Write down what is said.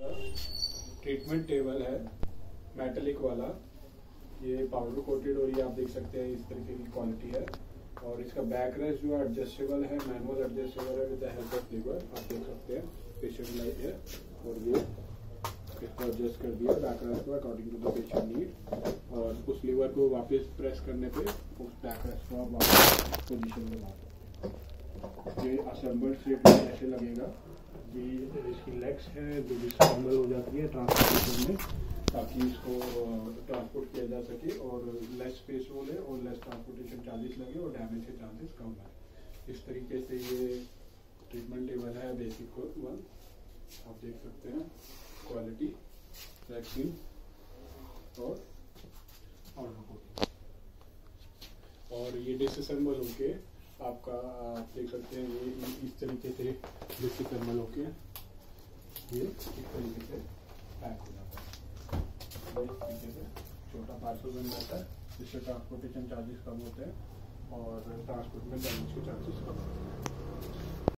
Treatment table है metallic वाला, ये पाउडर कोटेड और ये आप देख सकते हैं इस तरीके की क्वालिटी है। और इसका बैक रेस्ट जो एडजस्टेबल है, मैनुअल एडजस्टेबल है with the help of lever. आप देख सकते हैं पेशेंट लाइट है और ये इसको एडजस्ट कर दिया बैक रेस्ट को according to the patient need, और उस लीवर को वापस प्रेस करने पे उस बैक रेस्ट को आप वापस पोजिशन में लाते। ये असेंबल्ड शेप में ऐसे लगेगा। ये इसकी लेग्स है जो डिसअसेंबल हो जाती है ट्रांसपोर्टेशन में, ताकि इसको ट्रांसपोर्ट किया जा सके और लेस स्पेस हो ले और लेस ट्रांसपोर्टेशन चार्जेस लगे और डैमेज के चांसेस कम है। इस तरीके से ये ट्रीटमेंट टेबल है बेसिक वन, आप देख सकते हैं क्वालिटी, वैक्सीन और आउटपुट। और ये डिसअसेंबल होके आपका आप देख सकते हैं ये इस तरीके से डिसअसेंबल होके ये इस तरीके से पैक हो जाता है, छोटा पार्सल बन जाता है जिससे ट्रांसपोर्टेशन चार्जेस कम होते हैं और ट्रांसपोर्ट में डैमेज के चार्जेस कम होते हैं।